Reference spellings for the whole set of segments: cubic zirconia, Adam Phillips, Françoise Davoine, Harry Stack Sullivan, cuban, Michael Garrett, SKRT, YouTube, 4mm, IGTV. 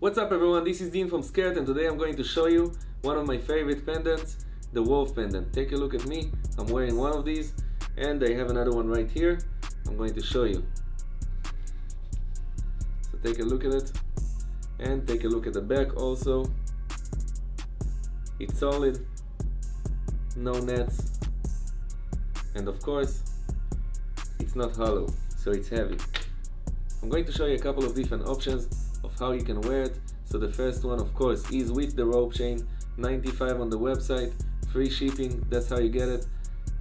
What's up everyone, this is Dean from SKRT and today I'm going to show you one of my favorite pendants, the wolf pendant. Take a look at me, I'm wearing one of these and I have another one right here. I'm going to show you. So take a look at it and take a look at the back also. It's solid, no nets, and of course it's not hollow, so it's heavy. I'm going to show you a couple of different options of how you can wear it. So the first one, of course, is with the rope chain, $95 on the website, free shipping, that's how you get it.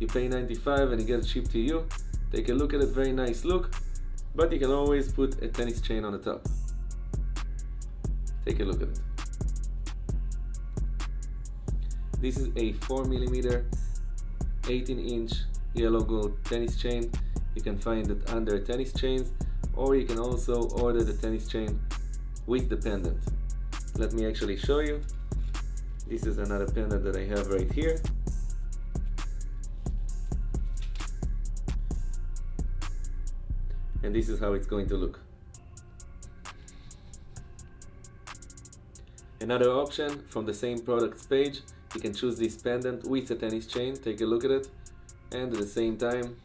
You pay $95 and you get it shipped to you. Take a look at it, very nice look, but you can always put a tennis chain on the top. Take a look at it. This is a 4mm 18-inch yellow gold tennis chain. You can find it under tennis chains, or you can also order the tennis chain with the pendant. Let me actually show you. This is another pendant that I have right here. And this is how it's going to look. Another option from the same products page, you can choose this pendant with a tennis chain. Take a look at it. And at the same time,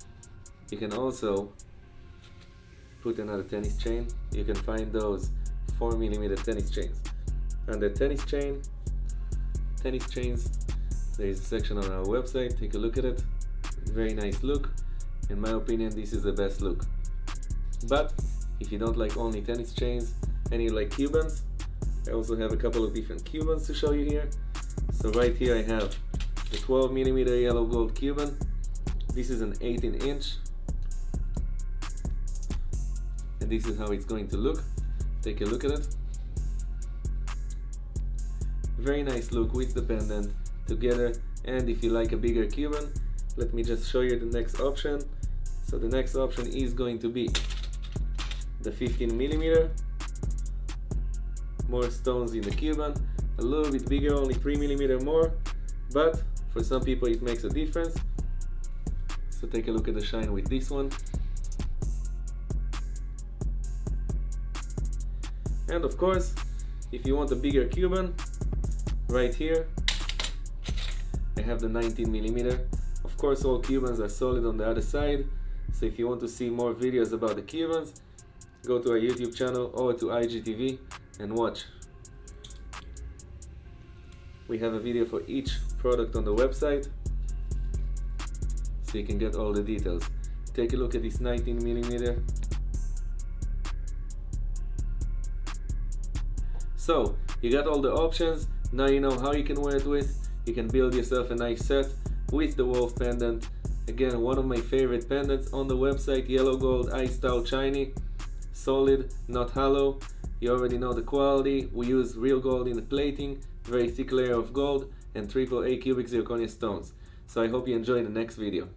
you can also put another tennis chain. You can find those 4mm tennis chains. Under tennis chains, there is a section on our website. Take a look at it. Very nice look. In my opinion, this is the best look. But if you don't like only tennis chains and you like Cubans, I also have a couple of different Cubans to show you here. So right here I have the 12mm yellow gold Cuban. This is an 18-inch. And this is how it's going to look. Take a look at it. Very nice look with the pendant together. And if you like a bigger Cuban, let me just show you the next option. So the next option is going to be the 15mm. More stones in the Cuban, a little bit bigger, only 3mm more, but for some people it makes a difference. So take a look at the shine with this one. And of course, if you want a bigger Cuban, right here I have the 19mm. Of course, all Cubans are solid on the other side, so if you want to see more videos about the Cubans, go to our YouTube channel or to IGTV and watch. We have a video for each product on the website, so you can get all the details. Take a look at this 19mm. So, you got all the options. Now you know how you can wear it with. You can build yourself a nice set with the wolf pendant. Again, one of my favorite pendants on the website, yellow gold, iced out, shiny, solid, not hollow. You already know the quality. We use real gold in the plating, very thick layer of gold, and AAA cubic zirconia stones. So I hope you enjoy the next video.